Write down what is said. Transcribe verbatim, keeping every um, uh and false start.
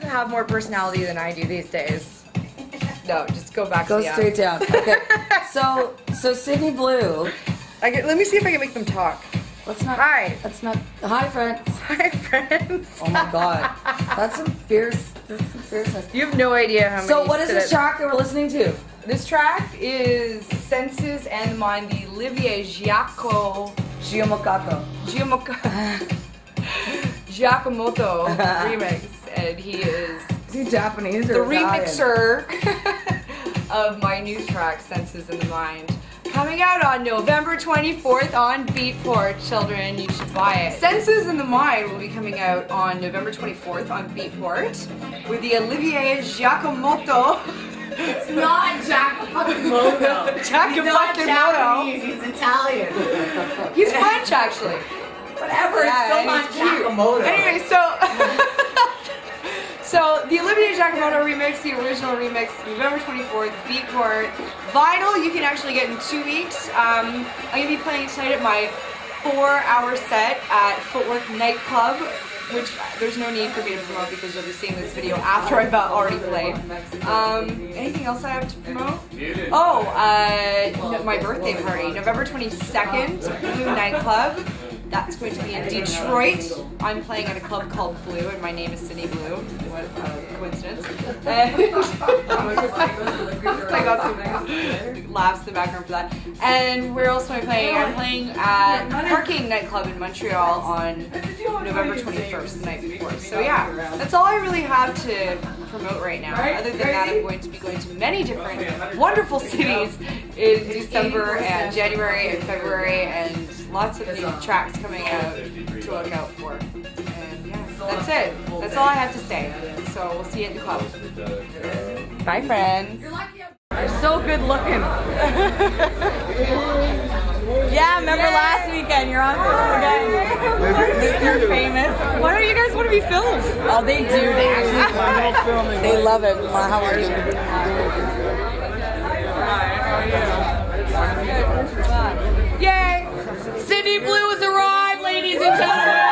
Dogs have more personality than I do these days. No, just go back. Go to the straight down. Okay. So, so Sydney Blu. I get, let me see if I can make them talk. Let's not. Hi. Let's not. Hi, friends. Hi, friends. Oh my God, that's some fierce. That's some fierceness. You have no idea how many. So, what is this track that we're listening to? This track is Senses and the Mind, the Olivier Giacomotto. Giacomotto. Giacomotto. Giacomotto remix, and he is, is he Japanese or the Italian? Remixer of my new track, Senses in the Mind, coming out on November twenty-fourth on Beatport. Children, you should buy it. Senses in the Mind will be coming out on November twenty-fourth on Beatport with the Olivier Giacomotto. It's not Giacomotto. Giacomotto. He's not Japanese, he's Italian. He's French, actually. Whatever, yeah, it's still not Giacomotto. Anyway, so so the Olivier Giacomotto remix, the original remix, November twenty-fourth, Beatport. Vinyl, you can actually get in two weeks. Um, I'm gonna be playing tonight at my four-hour set at Footwork Nightclub, which there's no need for me to promote because you'll be seeing this video after I've already played. Um, anything else I have to promote? Oh, uh, my birthday party, November twenty-second, Blu Nightclub. That's going to be in Detroit. I'm playing at a club called Blu, and my name is Sydney Blu. What a coincidence. And I got some laughs in the background for that. And where else am I playing? I'm playing at Parking Nightclub in Montreal on November twenty-first, the night before. So yeah, that's all I really have to promote right now. Other than that, I'm going to be going to many different wonderful cities in December and January and February, and lots of new tracks coming out to look out for. And yeah, that's it. That's all I have to say. So we'll see you at the club. Bye, friends. You're so good looking. Yeah, remember last weekend? You're on this again. You're famous. Why don't you guys want to be filmed? Oh, they do. They actually they love it. Wow, how are you? Hi, how are you? Yay! Sydney Blu has arrived, ladies and gentlemen!